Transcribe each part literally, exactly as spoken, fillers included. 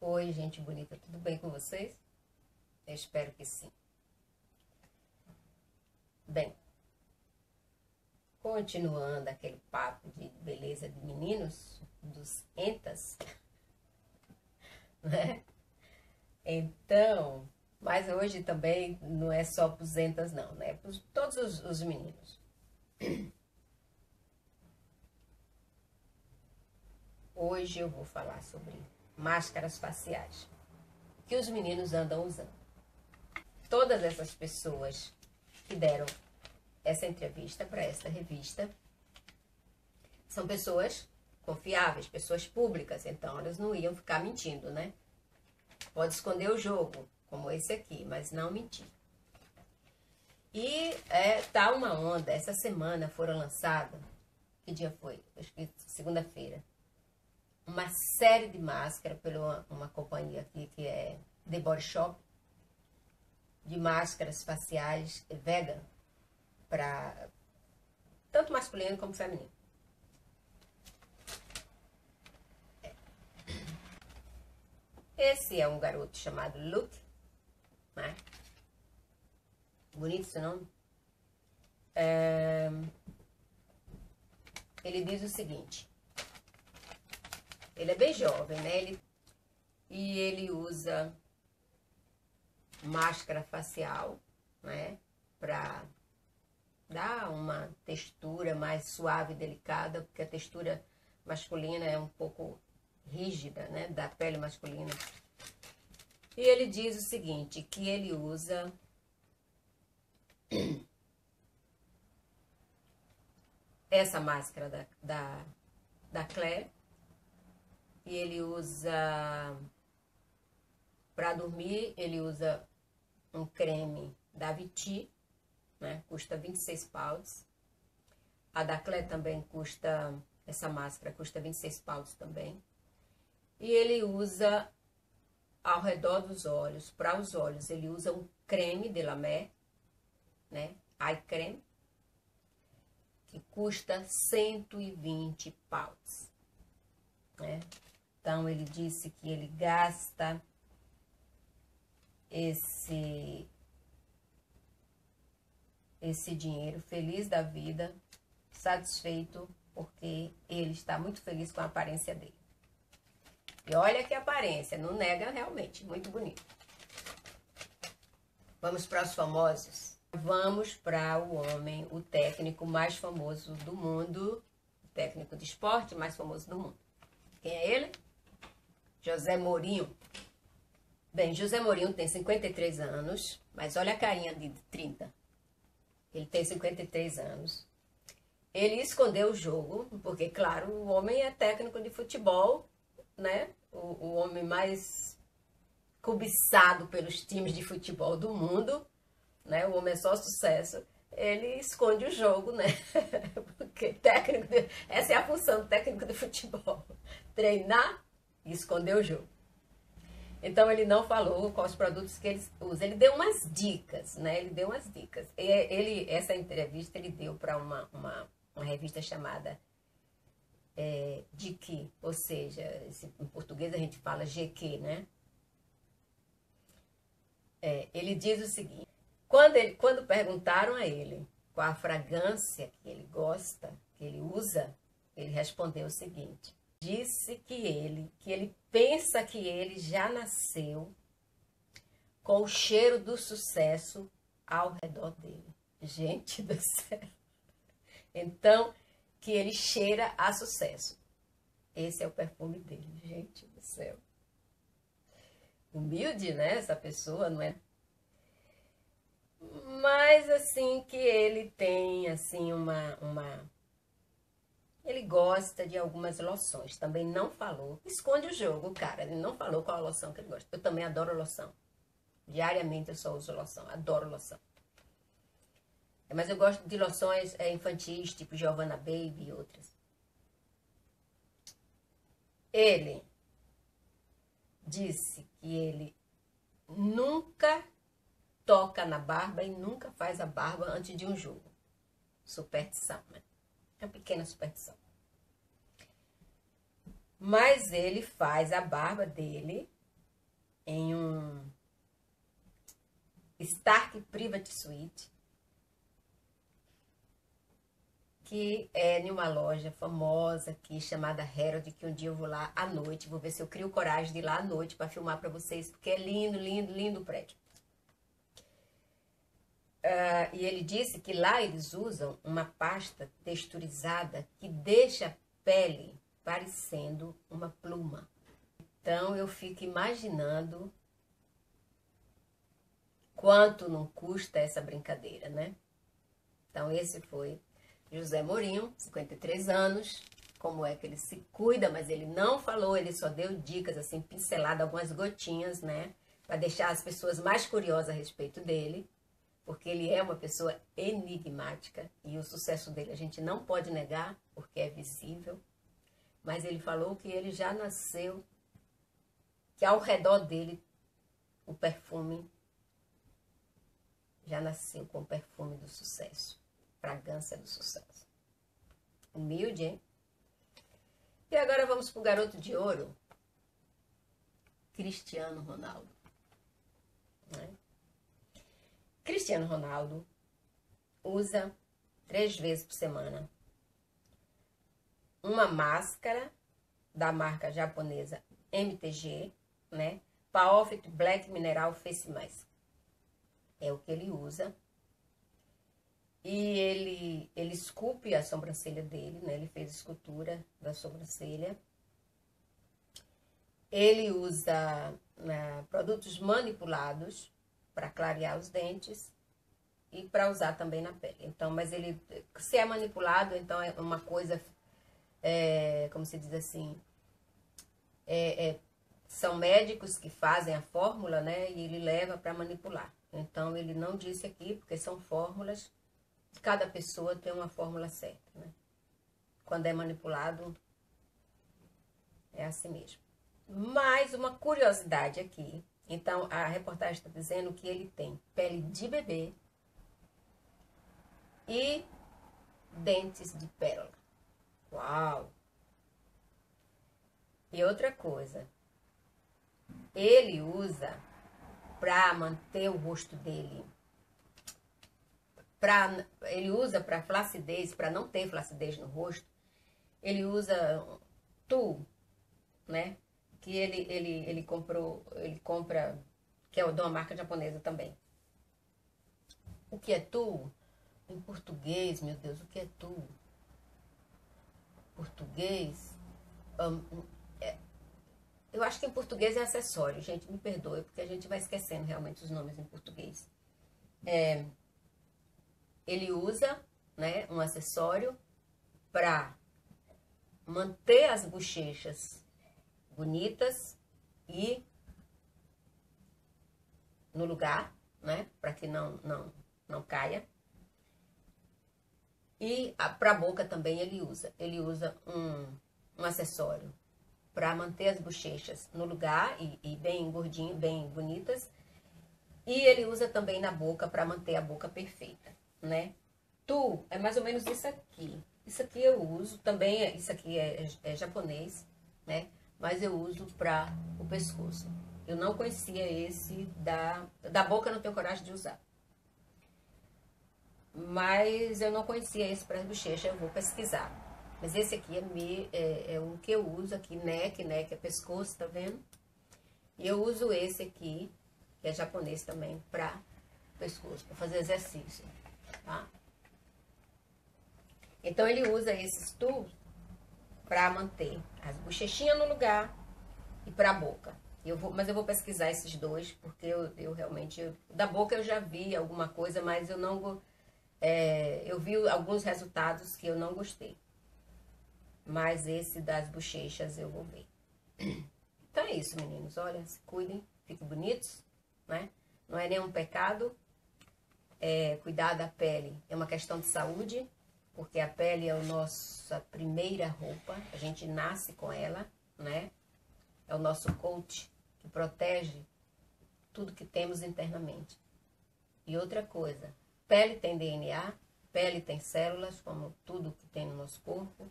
Oi, gente bonita, tudo bem com vocês? Eu espero que sim. Bem, continuando aquele papo de beleza de meninos, dos entas, né? Então, mas hoje também não é só para os entas não, né? Para todos os, os meninos. Hoje eu vou falar sobre máscaras faciais, que os meninos andam usando. Todas essas pessoas que deram essa entrevista para essa revista são pessoas confiáveis, pessoas públicas, então elas não iam ficar mentindo, né? Pode esconder o jogo, como esse aqui, mas não mentir. E é, tá uma onda, essa semana foram lançadas, que dia foi? Acho que segunda-feira. Uma série de máscaras pela uma companhia aqui que é The Body Shop, de máscaras faciais vegan, para tanto masculino como feminino. Esse é um garoto chamado Luke, né? Bonito esse nome. É... Ele diz o seguinte. Ele é bem jovem, né? Ele, e ele usa máscara facial, né? Pra dar uma textura mais suave e delicada, porque a textura masculina é um pouco rígida, né? Da pele masculina. E ele diz o seguinte, que ele usa essa máscara da, da, da Clé. E ele usa, para dormir, ele usa um creme da Vichy, né? Custa vinte e seis pounds. A da Clé também custa, essa máscara custa vinte e seis pounds também. E ele usa ao redor dos olhos, para os olhos, ele usa um creme de La Mer, né? Eye Creme, que custa cento e vinte pounds, né? Então, ele disse que ele gasta esse, esse dinheiro feliz da vida, satisfeito, porque ele está muito feliz com a aparência dele. E olha que aparência, não nega realmente, muito bonito. Vamos para os famosos. Vamos para o homem, o técnico mais famoso do mundo, o técnico de esporte mais famoso do mundo. Quem é ele? José Mourinho. Bem, José Mourinho tem cinquenta e três anos, mas olha a carinha de trinta. Ele tem cinquenta e três anos. Ele escondeu o jogo, porque, claro, o homem é técnico de futebol, né? O, o homem mais cobiçado pelos times de futebol do mundo, né? O homem é só sucesso. Ele esconde o jogo, né? Porque técnico de... essa é a função do técnico de futebol. Treinar e esconder o jogo. Então, ele não falou quais produtos que ele usa. Ele deu umas dicas, né? Ele deu umas dicas. Ele, essa entrevista ele deu para uma, uma, uma revista chamada é, G Q. Ou seja, em português a gente fala G Q, né? É, ele diz o seguinte. Quando, ele, quando perguntaram a ele qual a fragrância que ele gosta, que ele usa, ele respondeu o seguinte. Disse que ele, que ele pensa que ele já nasceu com o cheiro do sucesso ao redor dele. Gente do céu! Então, que ele cheira a sucesso. Esse é o perfume dele, gente do céu. Humilde, né? Essa pessoa, não é? Mas, assim, que ele tem, assim, uma, uma... Ele gosta de algumas loções, também não falou. Esconde o jogo, cara, ele não falou qual a loção que ele gosta. Eu também adoro loção. Diariamente eu só uso loção, adoro loção. Mas eu gosto de loções infantis, tipo Giovanna Baby e outras. Ele disse que ele nunca... toca na barba e nunca faz a barba antes de um jogo. Superstição, né? É uma pequena superstição. Mas ele faz a barba dele em um Stark Private Suite, que é em uma loja famosa aqui chamada Herald, que um dia eu vou lá à noite, vou ver se eu crio coragem de ir lá à noite para filmar para vocês, porque é lindo, lindo, lindo o prédio. Uh, e ele disse que lá eles usam uma pasta texturizada que deixa a pele parecendo uma pluma. Então eu fico imaginando quanto não custa essa brincadeira, né? Então esse foi José Mourinho, cinquenta e três anos, como é que ele se cuida, mas ele não falou, ele só deu dicas assim, pincelada, algumas gotinhas, né? Para deixar as pessoas mais curiosas a respeito dele, porque ele é uma pessoa enigmática e o sucesso dele a gente não pode negar, porque é visível, mas ele falou que ele já nasceu, que ao redor dele o perfume já nasceu com o perfume do sucesso. Fragrância do sucesso. Humilde, hein? E agora vamos pro garoto de ouro, Cristiano Ronaldo. Né? Cristiano Ronaldo usa três vezes por semana uma máscara da marca japonesa M T G, né? Power Black Mineral Face Mask. É o que ele usa. E ele, ele esculpe a sobrancelha dele, né? Ele fez escultura da sobrancelha. Ele usa né, produtos manipulados para clarear os dentes e para usar também na pele. Então, mas ele, se é manipulado, então é uma coisa, é, como se diz assim, é, é, são médicos que fazem a fórmula, né? E ele leva para manipular. Então, ele não disse aqui, porque são fórmulas. Cada pessoa tem uma fórmula certa, né? Quando é manipulado, é assim mesmo. Mais uma curiosidade aqui. Então, a reportagem está dizendo que ele tem pele de bebê e dentes de pérola. Uau! E outra coisa. Ele usa para manter o rosto dele... Pra, ele usa para flacidez, para não ter flacidez no rosto, ele usa tu, né? Que ele, ele, ele comprou, ele compra, que é de uma marca japonesa também. O que é tu? Em português, meu Deus, o que é tu? Português? Um, é, eu acho que em português é acessório, gente, me perdoe, porque a gente vai esquecendo realmente os nomes em português. É... Ele usa, né, um acessório para manter as bochechas bonitas e no lugar, né, para que não, não, não caia. E para a boca também ele usa. Ele usa um, um acessório para manter as bochechas no lugar e, e bem gordinho, bem bonitas. E ele usa também na boca para manter a boca perfeita. Né? Tu é mais ou menos isso aqui. Isso aqui eu uso também. Isso aqui é, é, é japonês, né? Mas eu uso para o pescoço. Eu não conhecia esse da da boca, não tenho coragem de usar. Mas eu não conhecia esse para as bochechas. Eu vou pesquisar. Mas esse aqui é me é, é o que eu uso aqui. N E C, N E C é pescoço, tá vendo? E eu uso esse aqui que é japonês também para pescoço, para fazer exercício. Tá? Então, ele usa esses tubos para manter as bochechinhas no lugar e para a boca. Eu vou, mas eu vou pesquisar esses dois, porque eu, eu realmente... Eu, da boca eu já vi alguma coisa, mas eu não... É, eu vi alguns resultados que eu não gostei. Mas esse das bochechas eu vou ver. Então, é isso, meninos. Olha, se cuidem, fiquem bonitos, né? Não é nenhum pecado. É, cuidar da pele é uma questão de saúde, porque a pele é a nossa primeira roupa, a gente nasce com ela, né? É o nosso coat que protege tudo que temos internamente. E outra coisa, pele tem D N A, pele tem células, como tudo que tem no nosso corpo.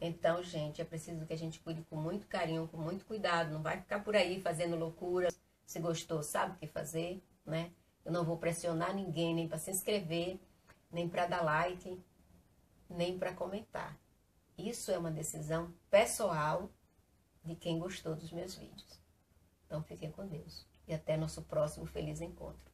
Então, gente, é preciso que a gente cuide com muito carinho, com muito cuidado, não vai ficar por aí fazendo loucura, Se gostou, sabe o que fazer, né? Eu não vou pressionar ninguém, nem para se inscrever, nem para dar like, nem para comentar. Isso é uma decisão pessoal de quem gostou dos meus vídeos. Então, fiquem com Deus. E até nosso próximo feliz encontro.